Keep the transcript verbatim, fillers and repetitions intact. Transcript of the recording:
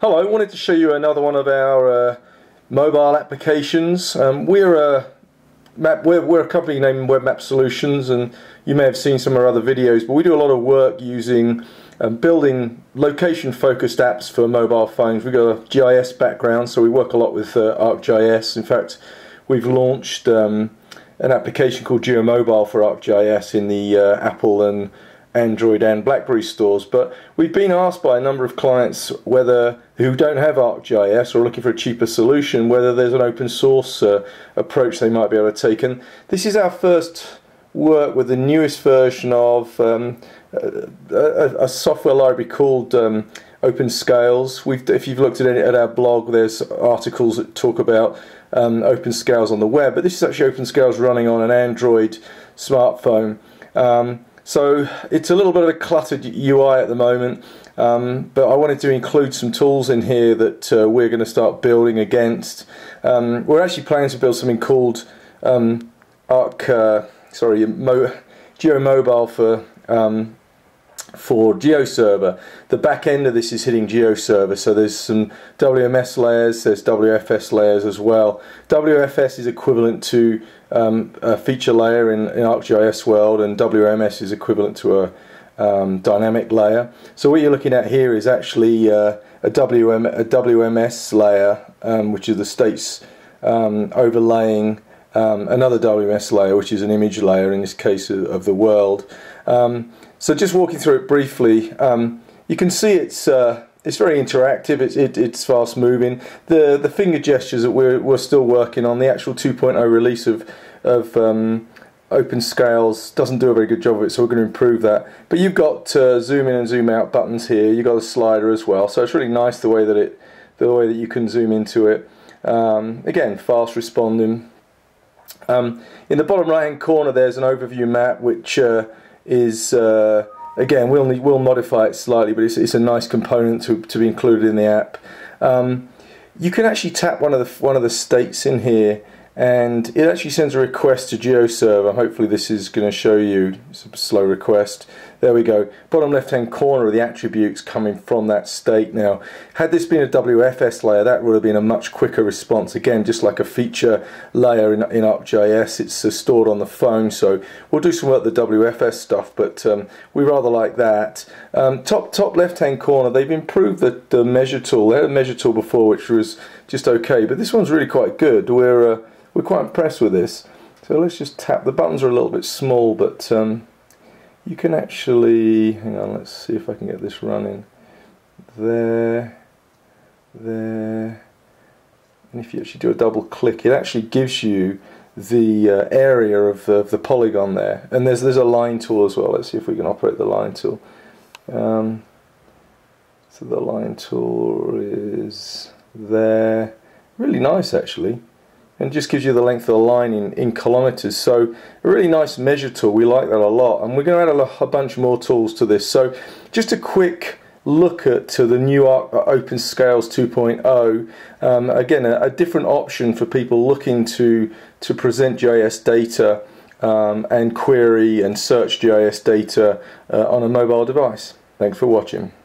Hello, I wanted to show you another one of our uh, mobile applications. Um, we're, a map, we're, we're a company named Web Map Solutions, and you may have seen some of our other videos, but we do a lot of work using um, building location focused apps for mobile phones. We've got a G I S background, so we work a lot with uh, ArcGIS. In fact, we've launched um, an application called GeoMobile for ArcGIS in the uh, Apple and Android and BlackBerry stores, but we've been asked by a number of clients whether who don't have ArcGIS or are looking for a cheaper solution whether there's an open source uh, approach they might be able to take, and this is our first work with the newest version of um, a, a software library called um, OpenScales. We've, if you've looked at, any, at our blog, there's articles that talk about um, OpenScales on the web, but this is actually OpenScales running on an Android smartphone. Um, So it's a little bit of a cluttered U I at the moment, um, but I wanted to include some tools in here that uh, we're going to start building against. Um, we're actually planning to build something called um, Arc, uh, sorry, Mo GeoMobile for um, for GeoServer. The back end of this is hitting GeoServer, so there's some W M S layers, there's W F S layers as well. W F S is equivalent to Um, a feature layer in, in ArcGIS world, and W M S is equivalent to a um, dynamic layer. So what you're looking at here is actually uh, a, W M, a W M S layer, um, which is the states um, overlaying um, another W M S layer, which is an image layer in this case of, of the world. Um, so just walking through it briefly, um, you can see it's uh, it's very interactive. It's it, it's fast moving. The the finger gestures that we're we're still working on. The actual two point oh release of of um, OpenScales doesn't do a very good job of it, so we're going to improve that. But you've got uh, zoom in and zoom out buttons here. You've got a slider as well, so it's really nice the way that it the way that you can zoom into it. Um, again, fast responding. Um, in the bottom right hand corner, there's an overview map, which uh, is uh, Again, we'll, need, we'll modify it slightly, but it's, it's a nice component to, to be included in the app. Um, you can actually tap one of, the, one of the states in here, and it actually sends a request to GeoServer. Hopefully this is going to show you. It's a slow request. There we go. Bottom left-hand corner are the attributes coming from that state now. Had this been a W F S layer, that would have been a much quicker response. Again, just like a feature layer in, in ArcGIS, it's uh, stored on the phone. So we'll do some work with the W F S stuff, but um, we rather like that. Um, top top left-hand corner, they've improved the, the measure tool. They had a measure tool before, which was just okay, but this one's really quite good. We're... Uh, We're quite impressed with this. So let's just tap. The buttons are a little bit small, but um, you can actually, hang on, let's see if I can get this running. There, there, and if you actually do a double click, it actually gives you the uh, area of the, of the polygon there. And there's, there's a line tool as well. Let's see if we can operate the line tool. Um, so the line tool is there. Really nice, actually. And just gives you the length of the line in, in kilometers. So a really nice measure tool. We like that a lot, and we're going to add a, a bunch more tools to this. So just a quick look at to the new Arc, uh, OpenScales two point oh. Um, again, a, a different option for people looking to to present G I S data um, and query and search G I S data uh, on a mobile device. Thanks for watching.